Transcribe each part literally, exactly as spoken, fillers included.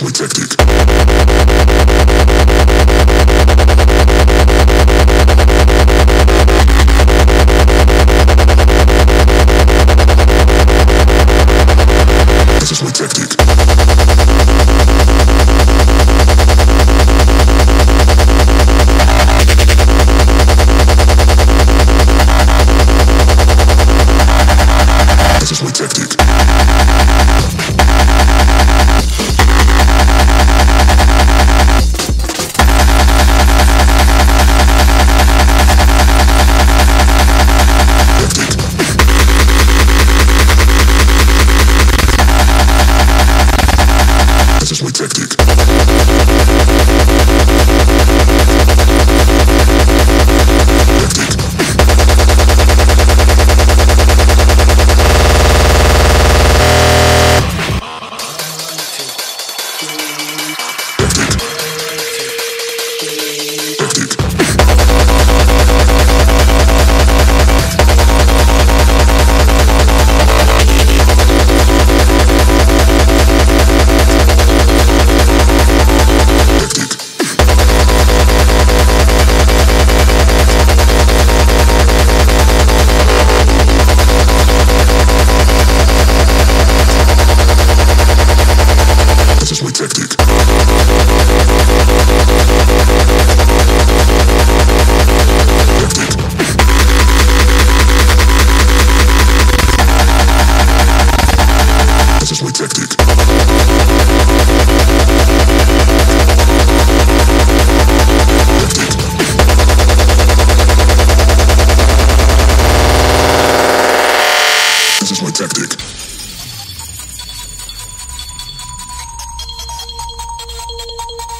is my tactic. This is my tactic. This is my tactic. Tactic.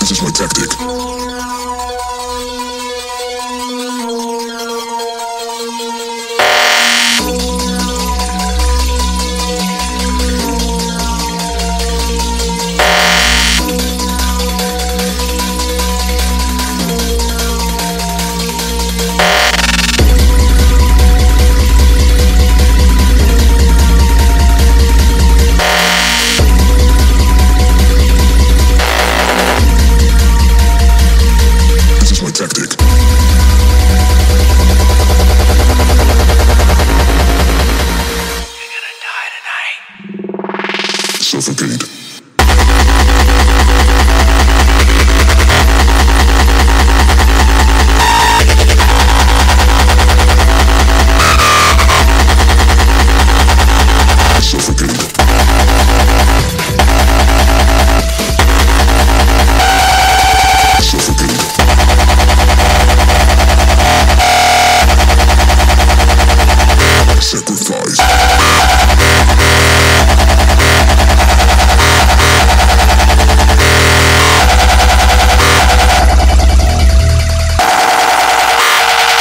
This is my tactic. Tactic. This is my tactic. Suffocate.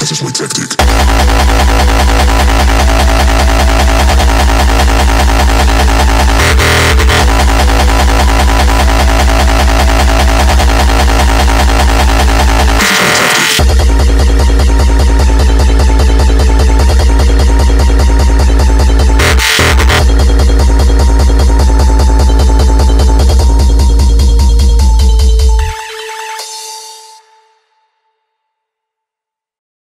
This is my tactic.